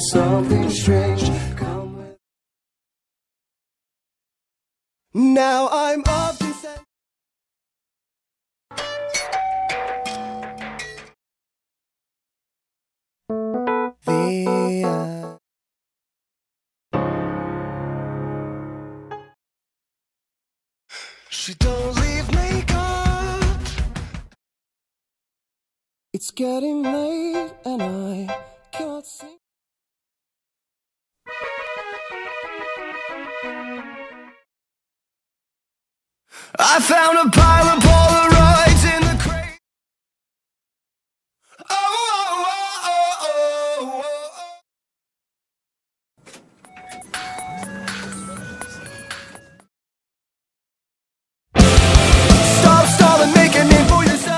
something strange. Now I'm up to say. She don't leave me God. It's getting late and I can't sing. I found a pile of Polaroids in the crate. Oh, oh, oh, oh, oh, oh. Stop, stop and make a name for yourself.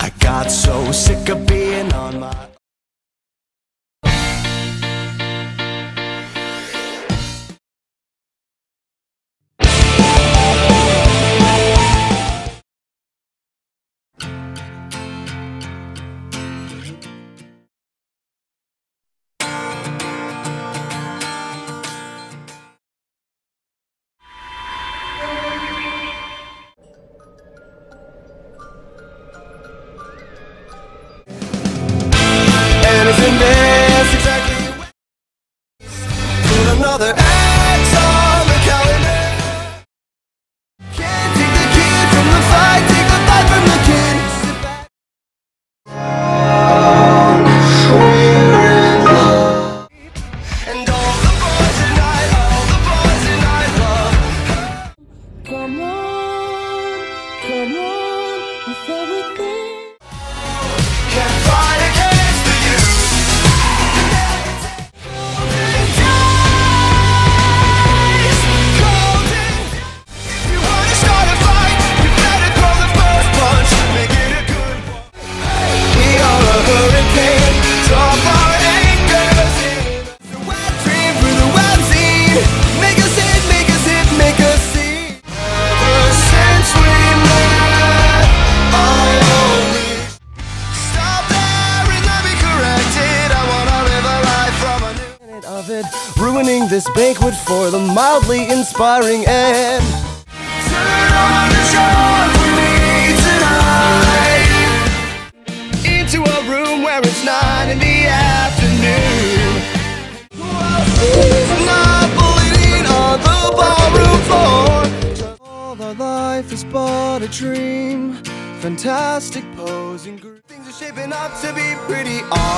I got so sick of being on my own. Another X on the calendar. Can't take the kid from the fight, take the fight from the kid. Sit back. And all the boys and I love. Come on, with everything. Can't fight again. Ruining this banquet for the mildly inspiring end. Turn on the charm for me tonight. Into a room where it's 9 in the afternoon. Not bleeding on the ballroom floor. All our life is but a dream. Fantastic posing group. Things are shaping up to be pretty odd.